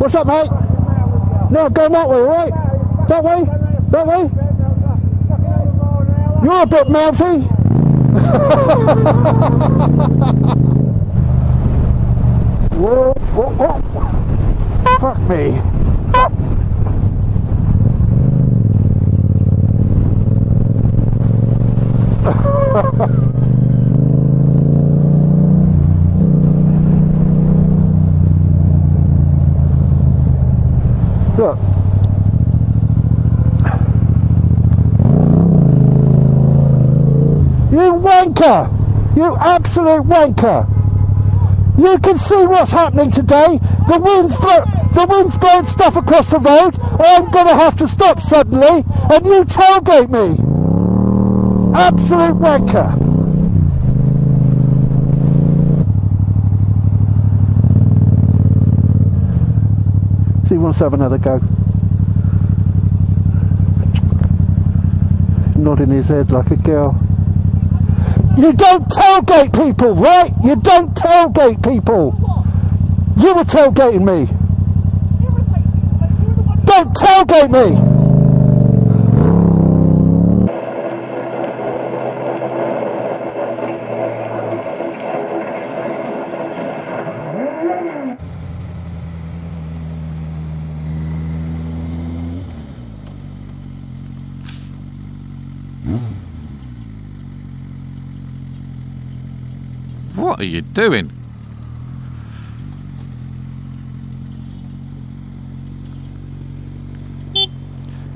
What's up, mate? No, going that way, right? That way? That way? You're a bit mouthy. Whoa, whoa, whoa. Fuck me. Look. You wanker! You absolute wanker! You can see what's happening today. The wind's blowing stuff across the road. I'm going to have to stop suddenly, and you tailgate me. Absolute wanker. See, he wants to have another go. Nodding his head like a girl. You don't tailgate people, right? You don't tailgate people. You were tailgating me. Don't tailgate me. What are you doing?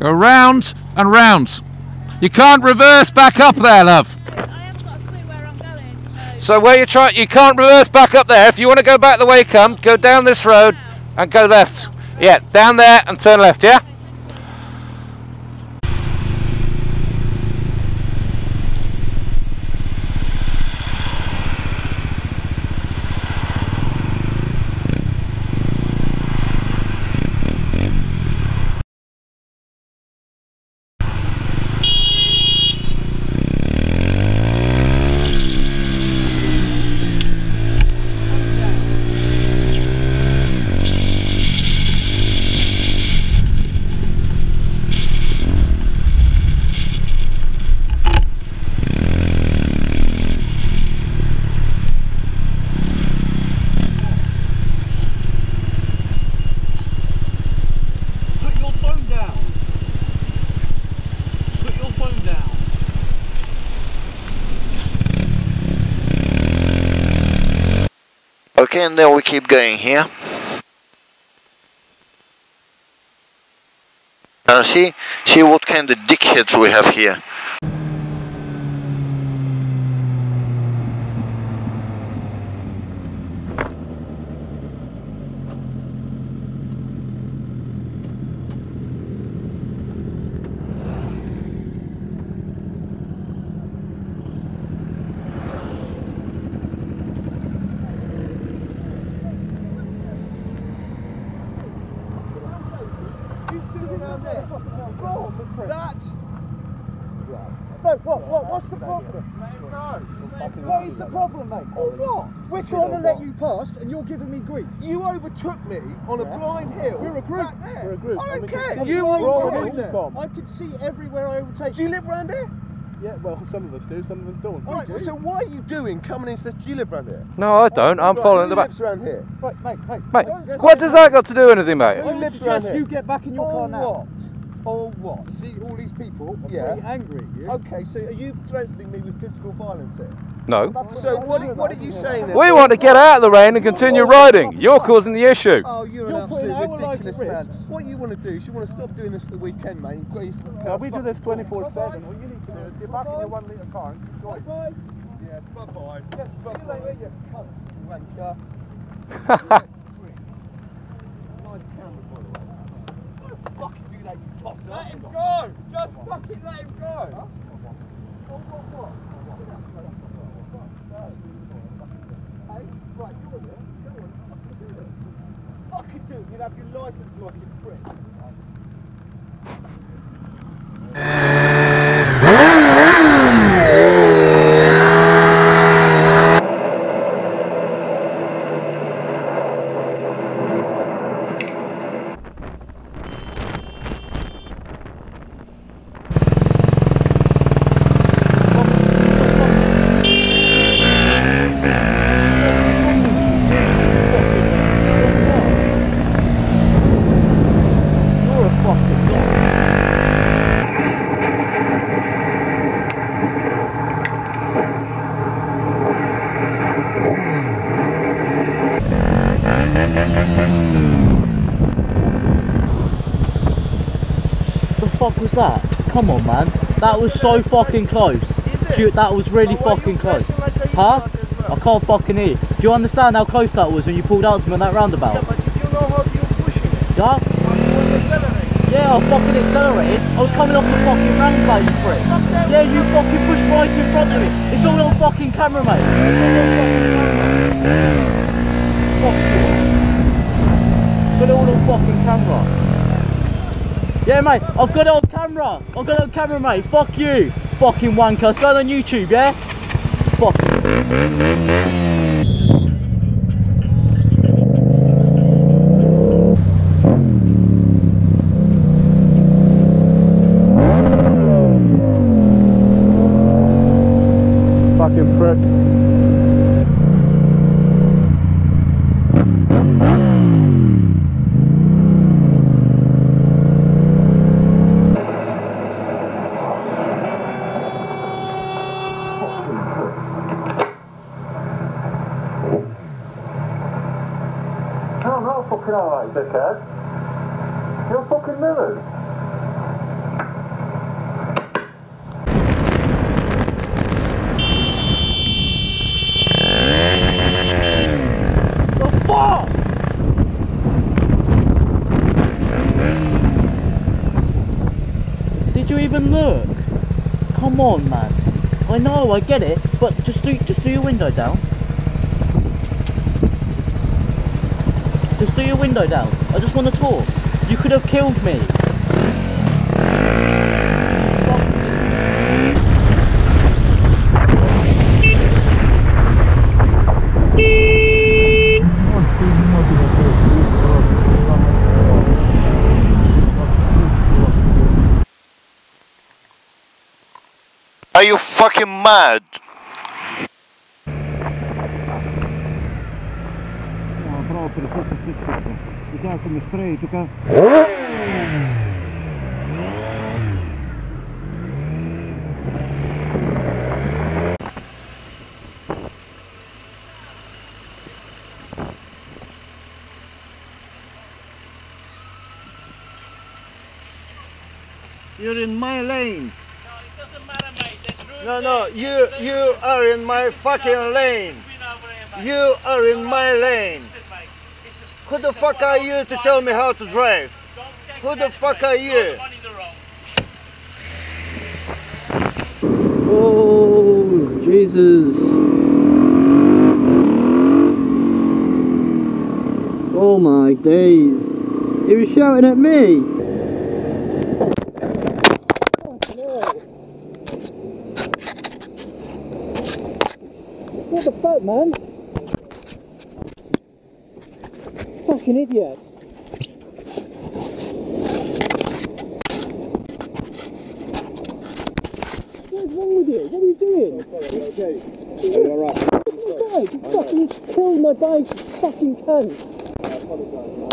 Go round and round. You can't reverse back up there, love. I haven't got a clue where I'm going. So where you try, you can't reverse back up there. If you want to go back the way you come, go down this road and go left. Yeah, down there and turn left, yeah? Okay, and then we keep going here. And see what kind of dickheads we have here. What's the problem? What is the problem, mate? Or what? We're trying to let you past and you're giving me grief. You overtook me on a blind hill. We're a group. We're a group. I don't care. You overtook. I can see everywhere I overtake. Do you live round here? Yeah, well, some of us do, some of us don't. All right, well, so what are you doing coming into this? Do you live round here? No, I don't. I'm following the back. Who lives round here? Right, mate. What does that got to do anything, mate? Who lives round here? You get back in your car now. Or what? See, all these people are pretty angry at you. Okay, so are you threatening me with physical violence here? No. So what are you saying then? We want to get out of the rain and continue riding. You're causing the issue. Oh, you're an absolute ridiculous man. What you want to do is you want to stop doing this for the weekend, mate. We do this 24/7. All you need to do is get back in your 1 litre car and just drive. Bye-bye. Yeah, bye-bye. Yeah, bye-bye. See you later, you cunt, wanker. Nice camera, by the way. Don't fucking do that, you toss up. Let him go! Just fucking let him go! Huh? Oh, what? Hey, right, go on there. Go on, fucking do it. Fucking do it, you'll have your licence lost, you prick. The fuck was that? Come on, man. That was so fucking close. Dude, that was really fucking close. Huh? I can't fucking hear. Do you understand how close that was when you pulled out to me on that roundabout? Yeah, but did you know how you were pushing it? Yeah? Yeah, I fucking accelerated. I was coming off the fucking roundabout, you prick. Yeah, you fucking pushed right in front of me. It's all on fucking camera, mate. Fuck you. Got it all on fucking camera. Yeah, mate, I've got it on camera. I've got it on camera, mate. Fuck you. Fucking wanker. It's going on YouTube, yeah? Fuck you. Fucking prick. No, I'm not fucking alright, dickhead. You're fucking mirrored. Even look, come on, man. I know, I get it, but just do your window down. Just do your window down. I just want to talk. You could have killed me. Are you fucking mad? You're in my lane. No, no, you are in my fucking lane. You are in my lane. Who the fuck are you to tell me how to drive? Who the fuck are you? Oh, Jesus. Oh my days. He was shouting at me. What the fuck, man? Fucking idiot. What is wrong with you? What are you doing? Oh, sorry, okay. You're alright. You fucking killed my bike, you fucking cunt. I apologise, man.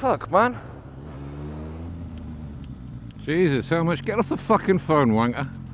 Fuck, man. Jesus, how much? Get off the fucking phone, wanker.